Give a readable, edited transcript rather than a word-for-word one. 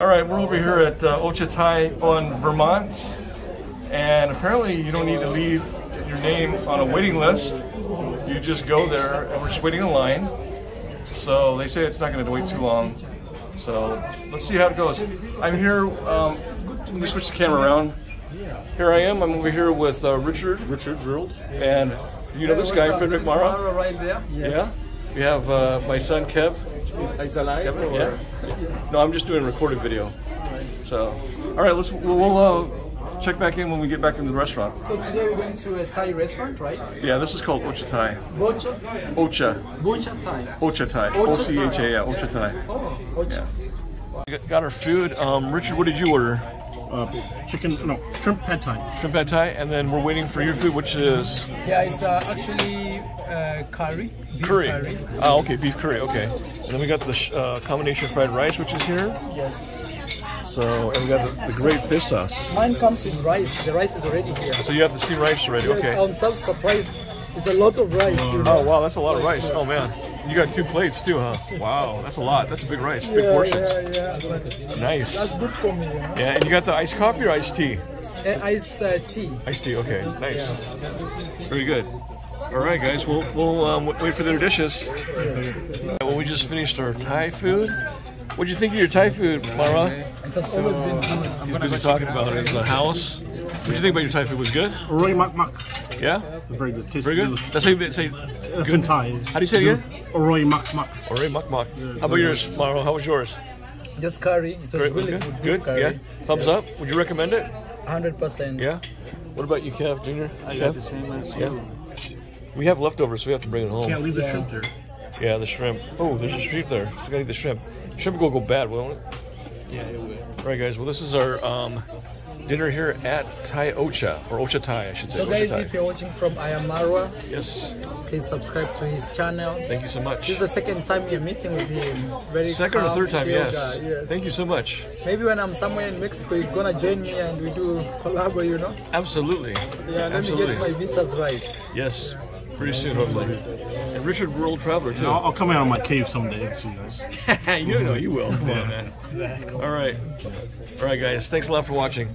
All right, we're over here at Ocha Thai on Vermont, and apparently you don't need to leave your name on a waiting list. You just go there, and we're just waiting in line. So they say it's not going to wait too long. So let's see how it goes. I'm here. Let me switch the camera around. Here I am. I'm over here with Richard Gerald, and you know this guy, Frederick Mara. Mara right there. Yes. Yeah. We have my son Kev. He's alive. Kevin, or? Yeah. Yes. No, I'm just doing recorded video. Right. So, all right, we'll check back in when we get back into the restaurant. So today we're going to a Thai restaurant, right? Yeah, this is called Ocha Thai. Ocha. Ocha. Ocha Thai. Ocha Thai. O-C-H-A. Yeah, Ocha Thai. Oh, Ocha. Yeah. We got our food. Richard, what did you order? Shrimp pad Thai. Shrimp pad Thai, and then we're waiting for your food, which is? Yeah, it's actually curry. Beef curry. Ah, okay, beef curry, okay. And then we got the combination fried rice, which is here. Yes. So, and we got the great fish sauce. Mine comes with rice. The rice is already here. So you have the steamed rice already, yes, okay. I'm so surprised. It's a lot of rice. You know? Oh, wow, that's a lot of rice. Oh, man. You got two plates too, huh? Wow, that's a lot. That's a big rice, big portions. Yeah. Nice. That's good for me. Huh? Yeah, and you got the iced coffee or iced tea? Iced tea. Iced tea, okay. Nice. Yeah. Very good. All right, guys, we'll wait for their dishes. Yes. Well, we just finished our Thai food. What do you think of your Thai food, Mara? It's always been good. He's busy talking about it. It's the house. What do you think about your Thai food? Was good? Roy mak mak. Yeah? Very good. Tastes very good? That's how you say good in Thai. How do you say it again? Roy mak mak. Roy mak mak. Yeah, how about yours, Mara? How was yours? Just curry. It was really good. Good? Curry. Yeah? Thumbs up? Would you recommend it? 100%. Yeah? What about you, Kev, Junior? I got the same as you. We have leftovers, so we have to bring it home. Can't leave the shrimp there. Yeah, the shrimp. Oh, there's a shrimp there. So we gotta eat the shrimp. Shrimp will go bad, won't it? Yeah, it will. All right, guys. Well, this is our dinner here at Thai Ocha, or Ocha Thai, I should say. So, guys, if you're watching from Mara, yes, please subscribe to his channel. Thank you so much. This is the second time you're meeting with him. Very second calm, or third time, yes. Thank you so much. Maybe when I'm somewhere in Mexico, you're gonna join me and we do collab, you know? Absolutely. Yeah, let me get my visas right. Yes. Pretty soon, hopefully. And Richard, world traveler too. I'll come out of my cave someday and see you guys. You know you will. Come on, man. All right, guys. Thanks a lot for watching.